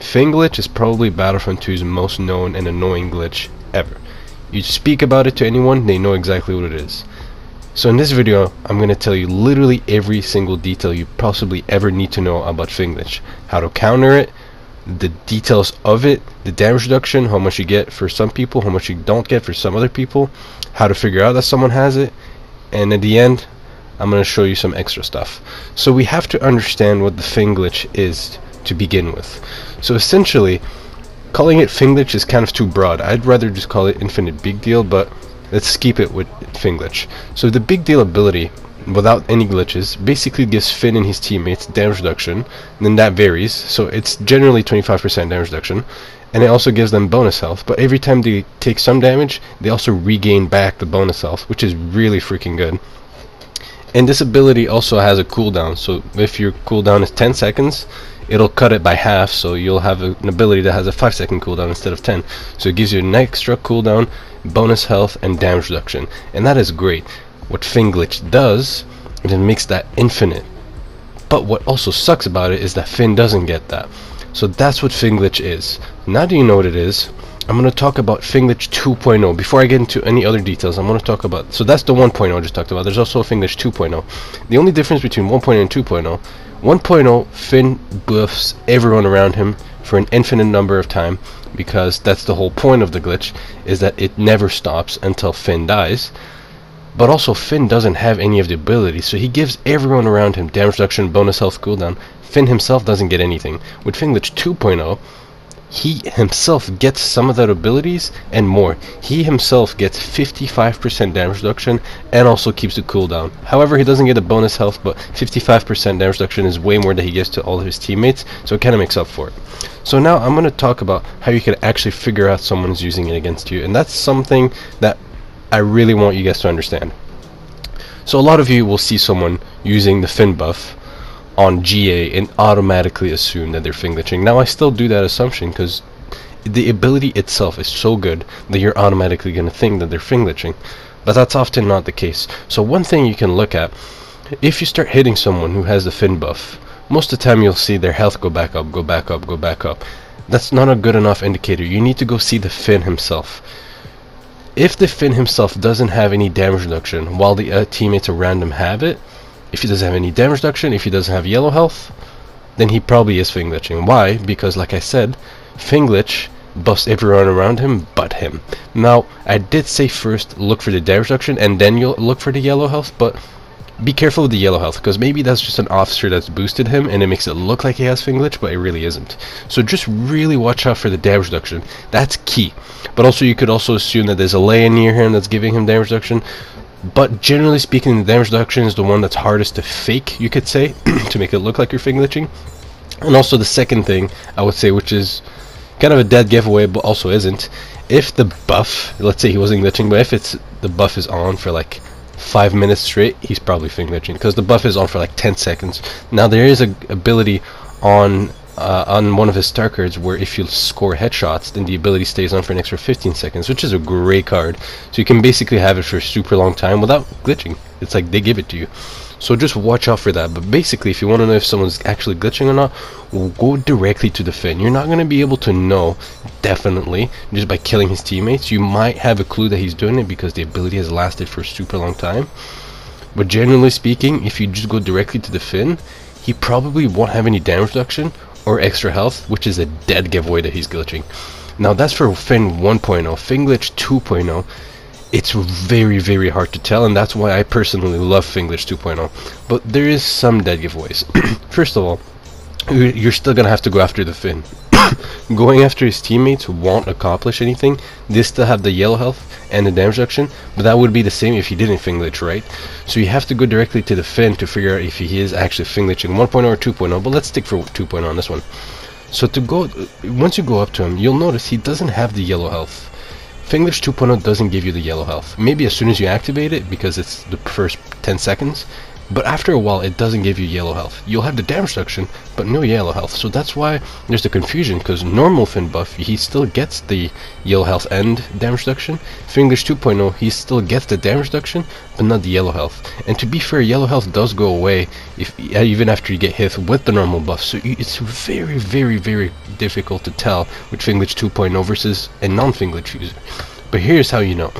Finn glitch is probably Battlefront 2's most known and annoying glitch ever. You speak about it to anyone, they know exactly what it is. So in this video, I'm going to tell you literally every single detail you possibly ever need to know about Finn glitch. How to counter it, the details of it, the damage reduction, how much you get for some people, how much you don't get for some other people, how to figure out that someone has it, and at the end, I'm going to show you some extra stuff. So we have to understand what the Finn glitch is to begin with. So essentially, calling it Finn glitch is kind of too broad. I'd rather just call it infinite big deal, but let's keep it with Finn glitch. So the big deal ability, without any glitches, basically gives Finn and his teammates damage reduction, and then that varies, so it's generally 25% damage reduction, and it also gives them bonus health, but every time they take some damage, they also regain back the bonus health, which is really freaking good. And this ability also has a cooldown, so if your cooldown is 10 seconds, it'll cut it by half, so you'll have an ability that has a 5-second cooldown instead of 10. So it gives you an extra cooldown, bonus health, and damage reduction. And that is great. What Finn glitch does is it makes that infinite. But what also sucks about it is that Finn doesn't get that. So that's what Finn glitch is. Now that you know what it is, I'm going to talk about Finn glitch 2.0. Before I get into any other details, I'm going to talk about... So that's the 1.0 I just talked about. There's also Finn glitch 2.0. The only difference between 1.0 and 2.0... 1.0, Finn buffs everyone around him for an infinite number of time, because that's the whole point of the glitch, is that it never stops until Finn dies. But also, Finn doesn't have any of the abilities, so he gives everyone around him damage reduction, bonus health, cooldown. Finn himself doesn't get anything. With Finn glitch 2.0, he himself gets some of that abilities and more. He himself gets 55% damage reduction and also keeps the cooldown. However, he doesn't get a bonus health, but 55% damage reduction is way more than he gives to all of his teammates, so it kind of makes up for it. So now I'm going to talk about how you can actually figure out someone's using it against you, and that's something that I really want you guys to understand. So a lot of you will see someone using the Finn buff on GA and automatically assume that they're Finn glitching. Now I still do that assumption because the ability itself is so good that you're automatically going to think that they're Finn glitching, but that's often not the case. So one thing you can look at, if you start hitting someone who has the Finn buff, most of the time you'll see their health go back up, go back up, go back up. That's not a good enough indicator. You need to go see the Finn himself. If the Finn himself doesn't have any damage reduction while the teammates around him have it, if he doesn't have any damage reduction, if he doesn't have yellow health, then he probably is Finn glitching. Why? Because like I said, Finn glitch buffs everyone around him but him. Now, I did say first look for the damage reduction and then you'll look for the yellow health, but be careful with the yellow health, because maybe that's just an officer that's boosted him and it makes it look like he has Finn glitch, but it really isn't. So just really watch out for the damage reduction. That's key. But also you could also assume that there's a Leia near him that's giving him damage reduction. But generally speaking, the damage reduction is the one that's hardest to fake, you could say, to make it look like you're Finn glitching. And also the second thing I would say, which is kind of a dead giveaway but also isn't, if the buff, let's say he wasn't glitching, but if it's the buff is on for like 5 minutes straight, he's probably Finn glitching, because the buff is on for like 10 seconds. Now there is an ability on one of his star cards where if you score headshots, then the ability stays on for an extra 15 seconds, which is a great card. So you can basically have it for a super long time without glitching. It's like they give it to you. So just watch out for that. But basically, if you want to know if someone's actually glitching or not, go directly to the Finn. You're not going to be able to know definitely just by killing his teammates. You might have a clue that he's doing it because the ability has lasted for a super long time. But generally speaking, if you just go directly to the Finn, he probably won't have any damage reduction or extra health, which is a dead giveaway that he's glitching. Now that's for Finn 1.0. Finn glitch 2.0, it's very, very hard to tell, and that's why I personally love Finn glitch 2.0. But there is some dead giveaways. First of all, you're still going to have to go after the Finn. Going after his teammates won't accomplish anything. They still have the yellow health and the damage reduction, but that would be the same if he didn't Finn glitch, right? So you have to go directly to the Finn to figure out if he is actually Finn glitching 1.0 or 2.0, but let's stick for 2.0 on this one. So to go, once you go up to him, you'll notice he doesn't have the yellow health. Finn glitch 2.0 doesn't give you the yellow health. Maybe as soon as you activate it, because it's the first 10 seconds, but after a while it doesn't give you yellow health. You'll have the damage reduction, but no yellow health. So that's why there's the confusion, because normal Finn buff, he still gets the yellow health and damage reduction. Finn glitch 2.0, he still gets the damage reduction, but not the yellow health. And to be fair, yellow health does go away if even after you get hit with the normal buff. So it's very, very, very difficult to tell with Finn glitch 2.0 versus a non-Finn glitch user. But here's how you know.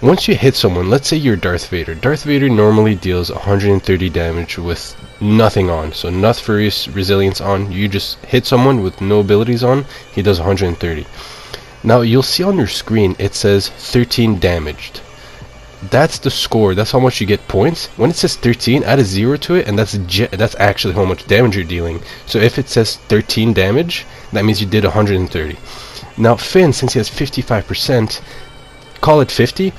Once you hit someone, let's say you're Darth Vader. Darth Vader normally deals 130 damage with nothing on. So not Furious Resilience on. You just hit someone with no abilities on. He does 130. Now you'll see on your screen it says 13 damaged. That's the score. That's how much you get points. When it says 13, add a 0 to it, and that's actually how much damage you're dealing. So if it says 13 damage, that means you did 130. Now Finn, since he has 55%, call it 50.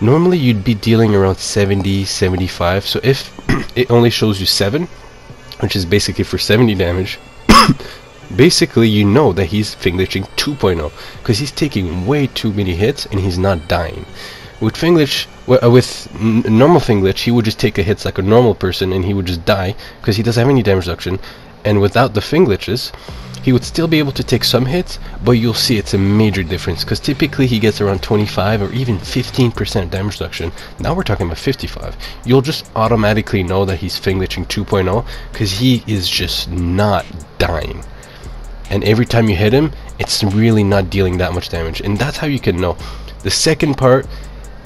Normally you'd be dealing around 70, 75. So if it only shows you 7, which is basically for 70 damage, basically you know that he's Finn glitching 2.0 because he's taking way too many hits and he's not dying. With Finn glitch, with normal Finn glitch, he would just take a hits like a normal person and he would just die because he doesn't have any damage reduction. And without the Finn glitches, he would still be able to take some hits, but you'll see it's a major difference because typically he gets around 25 or even 15% damage reduction. Now we're talking about 55. You'll just automatically know that he's Finn glitching 2.0 because he is just not dying. And every time you hit him, it's really not dealing that much damage. And that's how you can know. The second part,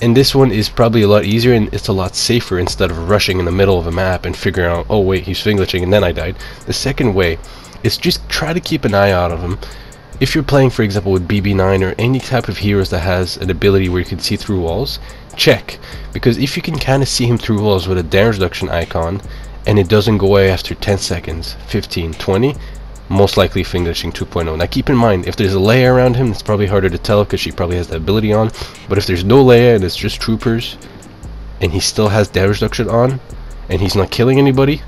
and this one is probably a lot easier and it's a lot safer instead of rushing in the middle of a map and figuring out, oh wait, he's Finn glitching and then I died. The second way is just try to keep an eye out of him. If you're playing, for example, with BB9 or any type of heroes that has an ability where you can see through walls, check. Because if you can kind of see him through walls with a damage reduction icon and it doesn't go away after 10 seconds, 15, 20, most likely Finn glitching 2.0. Now keep in mind, if there's a Leia around him, it's probably harder to tell because she probably has the ability on. But if there's no Leia and it's just troopers, and he still has damage reduction on, and he's not killing anybody,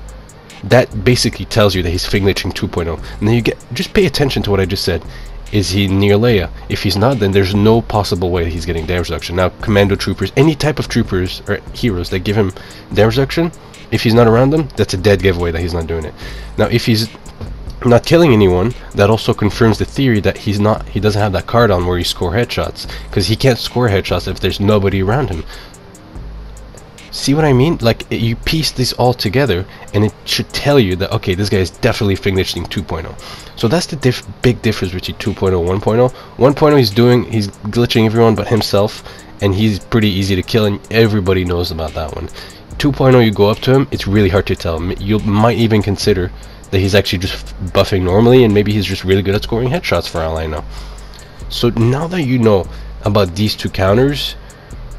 that basically tells you that he's Finn glitching 2.0. And then you get, just pay attention to what I just said. Is he near Leia? If he's not, then there's no possible way that he's getting damage reduction. Now, commando troopers, any type of troopers or heroes that give him damage reduction, if he's not around them, that's a dead giveaway that he's not doing it. Now, if he's not killing anyone, that also confirms the theory that he doesn't have that card on where he score headshots, because he can't score headshots if there's nobody around him. See what I mean? Like, you piece this all together and it should tell you that, okay, this guy is definitely Finn glitching 2.0. So that's the big difference between 2.0 and 1.0. 1.0 he's glitching everyone but himself, and he's pretty easy to kill and everybody knows about that one. 2.0, you go up to him, it's really hard to tell. You might even consider that he's actually just buffing normally and maybe he's just really good at scoring headshots for all I know. So now that you know about these two counters,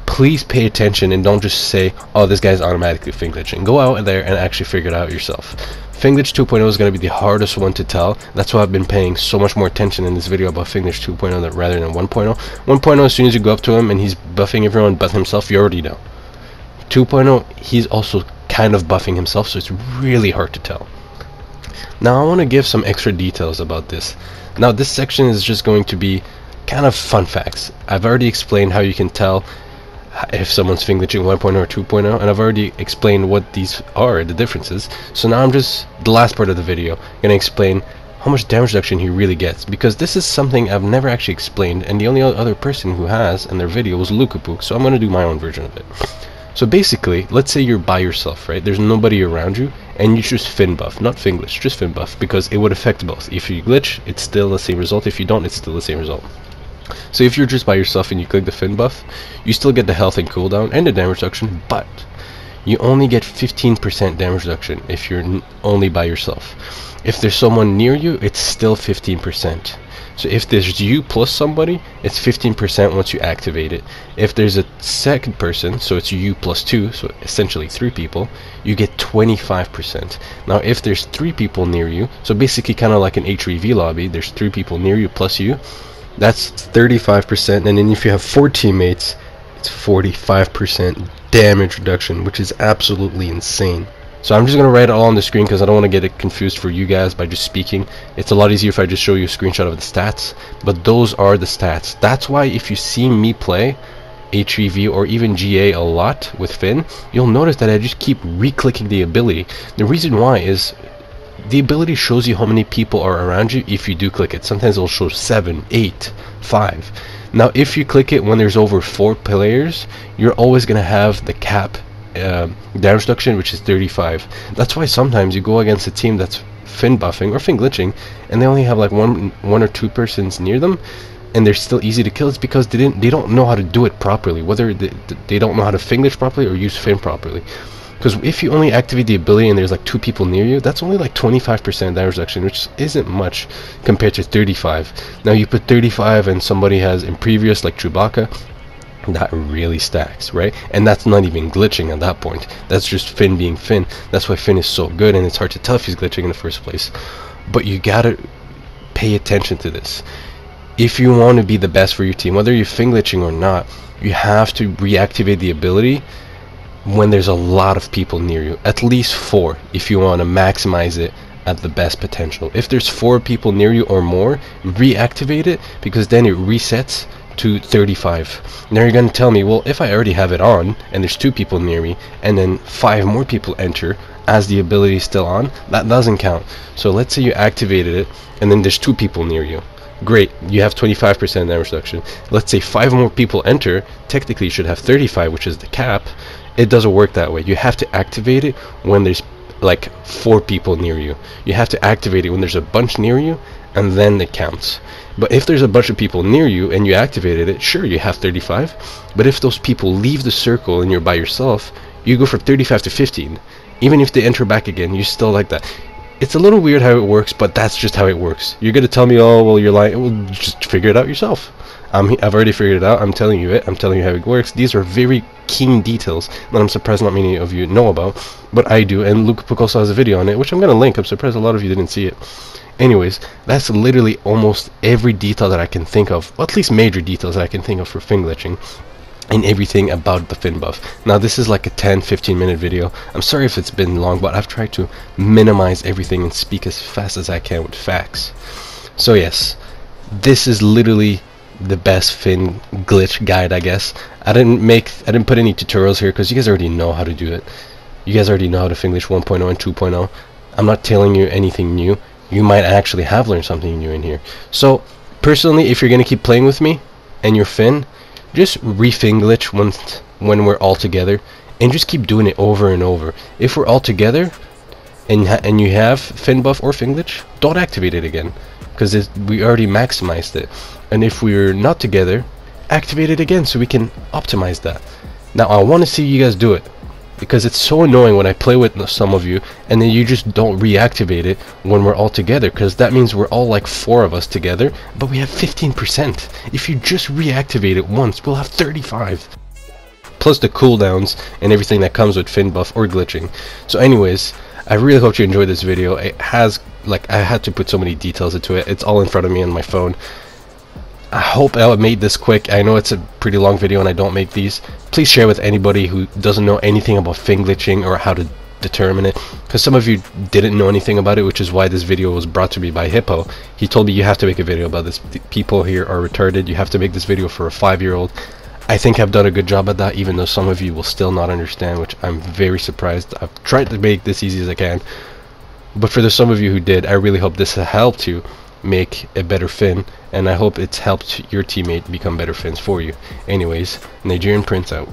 please pay attention and don't just say, oh, this guy's automatically Finn glitching. Go out there and actually figure it out yourself. Finn glitch 2.0 is going to be the hardest one to tell. That's why I've been paying so much more attention in this video about Finn glitch 2.0 rather than 1.0. 1.0, as soon as you go up to him and he's buffing everyone but himself, you already know. 2.0, he's also kind of buffing himself, so it's really hard to tell. Now I want to give some extra details about this. Now this section is just going to be kind of fun facts. I've already explained how you can tell if someone's Finn glitching 1.0 or 2.0, and I've already explained what these are, the differences. So now I'm just, the last part of the video, going to explain how much damage reduction he really gets, because this is something I've never actually explained, and the only other person who has in their video was Lukapook, so I'm going to do my own version of it. So basically, let's say you're by yourself, right? There's nobody around you, and you choose Finn buff, not Finn glitch, just Finn buff, because it would affect both. If you glitch, it's still the same result. If you don't, it's still the same result. So if you're just by yourself and you click the Finn buff, you still get the health and cooldown and the damage reduction, but you only get 15% damage reduction if you're only by yourself. If there's someone near you, it's still 15%. So if there's you plus somebody, it's 15% once you activate it. If there's a second person, so it's you plus 2, so essentially 3 people, you get 25%. Now if there's 3 people near you, so basically kind of like an HRV lobby, there's 3 people near you plus you, that's 35%, and then if you have 4 teammates, it's 45% damage reduction, which is absolutely insane. So I'm just going to write it all on the screen because I don't want to get it confused for you guys by just speaking. It's a lot easier if I just show you a screenshot of the stats, but those are the stats. That's why if you see me play HEV or even GA a lot with Finn, you'll notice that I just keep re-clicking the ability. The reason why is the ability shows you how many people are around you if you do click it. Sometimes it'll show 7, 8, 5. Now if you click it when there's over 4 players, you're always going to have the cap damage reduction, which is 35. That's why sometimes you go against a team that's fin buffing or fin glitching, and they only have like one or two persons near them, and they're still easy to kill, it's because they don't know how to do it properly. Whether they don't know how to fin glitch properly or use fin properly. Because if you only activate the ability and there's like two people near you, that's only like 25% damage reduction, which isn't much compared to 35. Now you put 35 and somebody has Impervious like Chewbacca, that really stacks, right? And that's not even glitching at that point. That's just Finn being Finn. That's why Finn is so good, and it's hard to tell if he's glitching in the first place. But you gotta pay attention to this. If you want to be the best for your team, whether you're Finn glitching or not, you have to reactivate the ability when there's a lot of people near you, at least 4 if you want to maximize it at the best potential. If there's 4 people near you or more, reactivate it, because then it resets to 35. Now you're going to tell me, well, if I already have it on and there's 2 people near me and then 5 more people enter as the ability is still on, that doesn't count. So let's say you activated it and then there's 2 people near you. Great, you have 25% damage reduction. Let's say 5 more people enter, technically you should have 35, which is the cap. It doesn't work that way. You have to activate it when there's like 4 people near you. You have to activate it when there's a bunch near you, and then it counts. But if there's a bunch of people near you and you activated it, sure, you have 35, but if those people leave the circle and you're by yourself, you go from 35 to 15. Even if they enter back again, you still like that. It's a little weird how it works, but that's just how it works. You're gonna tell me, oh, well, you're lying. Well, just figure it out yourself. I've already figured it out. I'm telling you it. I'm telling you how it works. These are very keen details that I'm surprised not many of you know about, but I do, and Lukapook also has a video on it, which I'm gonna link. I'm surprised a lot of you didn't see it. Anyways, that's literally almost every detail that I can think of, well, at least major details that I can think of for fin glitching, and everything about the fin buff. Now this is like a 10-15 minute video. I'm sorry if it's been long, but I've tried to minimize everything and speak as fast as I can with facts. So yes, this is literally the best fin glitch guide, I guess. I didn't put any tutorials here because you guys already know how to do it. You guys already know how to fin glitch 1.0 and 2.0. I'm not telling you anything new. You might actually have learned something new in here. So personally, if you're gonna keep playing with me and you're Finn, just re-fin glitch when we're all together, and just keep doing it over and over. If we're all together and you have fin buff or fin glitch, don't activate it again, because we already maximized it. And if we're not together, activate it again so we can optimize that. Now I want to see you guys do it, because it's so annoying when I play with some of you and then you just don't reactivate it when we're all together, because that means we're all like 4 of us together, but we have 15%. If you just reactivate it once, we'll have 35. Plus the cooldowns and everything that comes with fin buff or glitching. So anyways, I really hope you enjoyed this video. It has, like, I had to put so many details into it. It's all in front of me on my phone. I hope I made this quick. I know it's a pretty long video and I don't make these. Please share with anybody who doesn't know anything about fin glitching or how to determine it, because some of you didn't know anything about it, which is why this video was brought to me by Hippo. He told me, you have to make a video about this. The people here are retarded. You have to make this video for a 5-year-old. I think I've done a good job at that, even though some of you will still not understand, which I'm very surprised. I've tried to make this easy as I can, but for the some of you who did, I really hope this helped you make a better Finn, and I hope it's helped your teammate become better Finns for you. Anyways, Nigerian Prince out.